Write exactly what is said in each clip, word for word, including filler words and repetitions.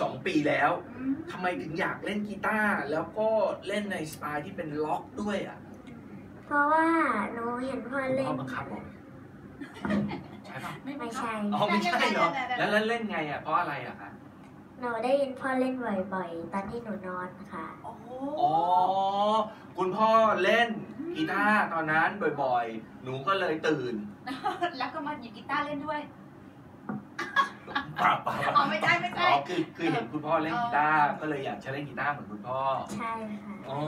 สองปีแล้วทำไมถึงอยากเล่นกีตาร์แล้วก็เล่นในสไตล์ที่เป็นล็อกด้วยอ่ะเพราะว่าหนูเห็นพ่อเล่นบังคับผมใช่ป่ะไม่ใช่อ๋อไม่ใช่เหรอแล้วเล่นไงอ่ะเพราะอะไรอ่ะคะหนูได้ยินพ่อเล่นบ่อยๆตอนที่หนูนอนค่ะอ๋อคุณพ่อเล่นกีตาร์ตอนนั้นบ่อยๆหนูก็เลยตื่นแล้วก็มาหยิบกีตาร์เล่นด้วยเปล่าเปล่าอ๋อไม่ใช่ไม่ใช่คือคือเห็นคุณพ่อเล่นกีตาร์ก็เลยอยากจะเล่นกีตาร์เหมือนคุณพ่อใช่ค่ะอ๋อ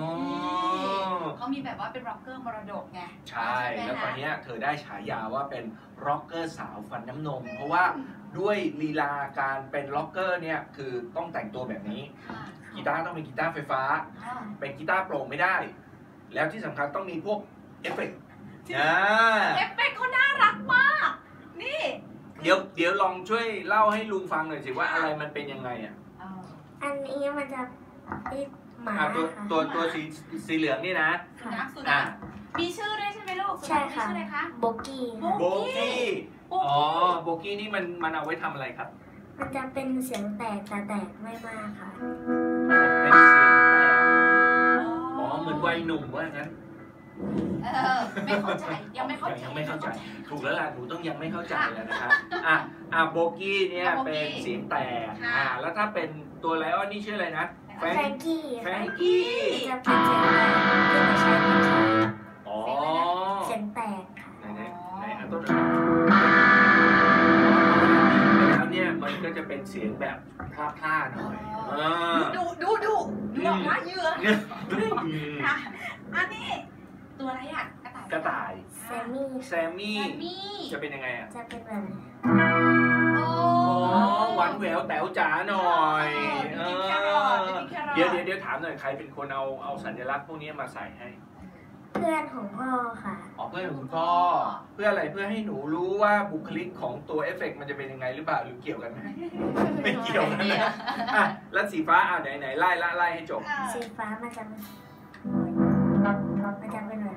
เขามีแบบว่าเป็นร็อกเกอร์มรดกไงใช่แล้วตอนนี้เธอได้ฉายาว่าเป็นร็อกเกอร์สาวฟันน้ำนมเพราะว่าด้วยลีลาการเป็นร็อกเกอร์เนี่ยคือต้องแต่งตัวแบบนี้กีตาร์ต้องเป็นกีตาร์ไฟฟ้าเป็นกีตาร์โปร่งไม่ได้แล้วที่สำคัญต้องมีพวกเอฟเฟกต์นะเอฟเฟกต์เขาน่ารักมากนี่เดี๋ยวเดี๋ยวลองช่วยเล่าให้ลุงฟังหน่อยสิว่าอะไรมันเป็นยังไงอ่ะอันนี้มันจะติดหมาตัวตัวตัวสีสีเหลืองนี่นะสุนัขมีชื่อด้วยใช่ไหมลูกใช่ค่ะโบกี้โบกี้อ๋อโบกี้นี่มันมันเอาไว้ทำอะไรครับมันจะเป็นเสียงแตกแต่แตกไม่มากค่ะเป็นเสียงแตกอ๋อเหมือนวัยหนุ่มว่างั้นเออไม่เข้าใจยังไม่เข้าใจยังไม่เข้าใจถูกแล้วล่ะหนูต้องยังไม่เข้าใจแล้วนะครับอ่ะอ่ะโบกี้เนี่ยเป็นเสียงแตกอ่าแล้วถ้าเป็นตัวไลออนนี่ชื่ออะไรนะแฟรงกี้แฟรงกี้จะเป็นเสียงแตกที่ไม่ใช่เป็นเสียงอ๋อเสียงแตกค่ะไหนไหนอ่ะต้นอะไรแล้วเนี่ยมันก็จะเป็นเสียงแบบพลาดพลาดหน่อยดูดูดูดูบอกว่าเยอะค่ะอันนี้ตัวอะไรอ่ะกระต่ายแซมมี่แซมมี่จะเป็นยังไงอ่ะจะเป็นแบบโอ้หวานแหววแต๋วจ๋าหน่อยเดี๋ยวเดี๋ยวเดี๋ยวถามหน่อยใครเป็นคนเอาเอาสัญลักษณ์พวกนี้มาใส่ให้เพื่อนของพ่อค่ะอ๋อเพื่อนของพ่อเพื่ออะไรเพื่อให้หนูรู้ว่าบุคลิกของตัวเอฟเฟกต์มันจะเป็นยังไงหรือเปล่าหรือเกี่ยวกันไหมไม่เกี่ยวกันเลยอ่ะแล้วสีฟ้าอ่ะไหนไหนไล่ไล่ให้จบสีฟ้ามันจะมันจะเป็นอะไร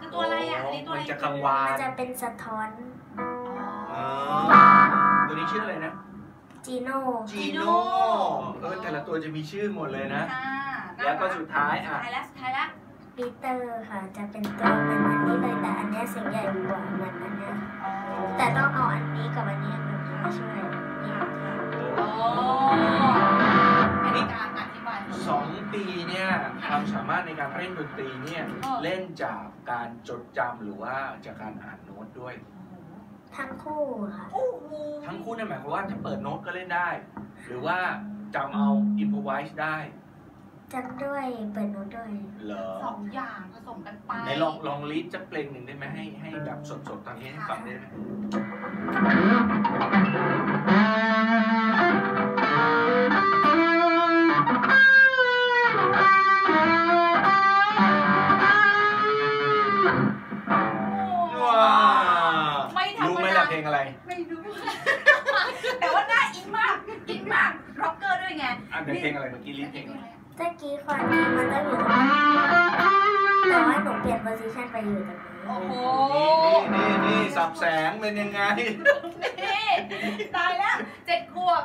คือตัวอะไรอ่ะนี่ตัวอะไรมันจะกังวานมันจะเป็นสะท้อนตัวนี้ชื่ออะไรนะจีโน่จีโน่เออแต่ละตัวจะมีชื่อหมดเลยนะแล้วก็สุดท้ายอ่ะสุดท้ายแล้วสุดท้ายแล้วปีเตอร์ค่ะจะเป็นตัวเป็นอันนี้เลยแต่อันนี้เสียงใหญ่กว่าเหมือนอันนี้แต่ต้องเอาอันนี้กับอันนี้มาช่วยโอ้นี่การสองปีเนี่ยความสามารถในการเล่นดนตรีเนี่ยเล่นจากการจดจำหรือว่าจากการอ่านโน้ตด้วยทั้งคู่ค่ะทั้งคู่เนี่ยหมายความว่าถ้าเปิดโน้ตก็เล่นได้หรือว่าจำเอาอิมพอไวส์ได้จำด้วยเปิดโน้ตด้วยสองอย่างผสมกันไปไหนลองลองลิสต์จะเพลงหนึ่งได้ไหมให้ให้แบบสดๆตอนนี้ให้ฟังได้ไหมไม่รู้แต่ว่าน่าอินมากอินมากร็อกเกอร์ด้วยไงอันเป็นเพลงอะไรเมื่อกี้ลิสเพลงอะไรเมื่อกี้ความที่มันต้องอยู่ตรงนี้แต่ว่าหนูเปลี่ยนโพสิชันไปอยู่ตรงนี้โอ้โหนี่นี่สับแสงเป็นยังไงนี่ตายแล้วเจ็ดขวบ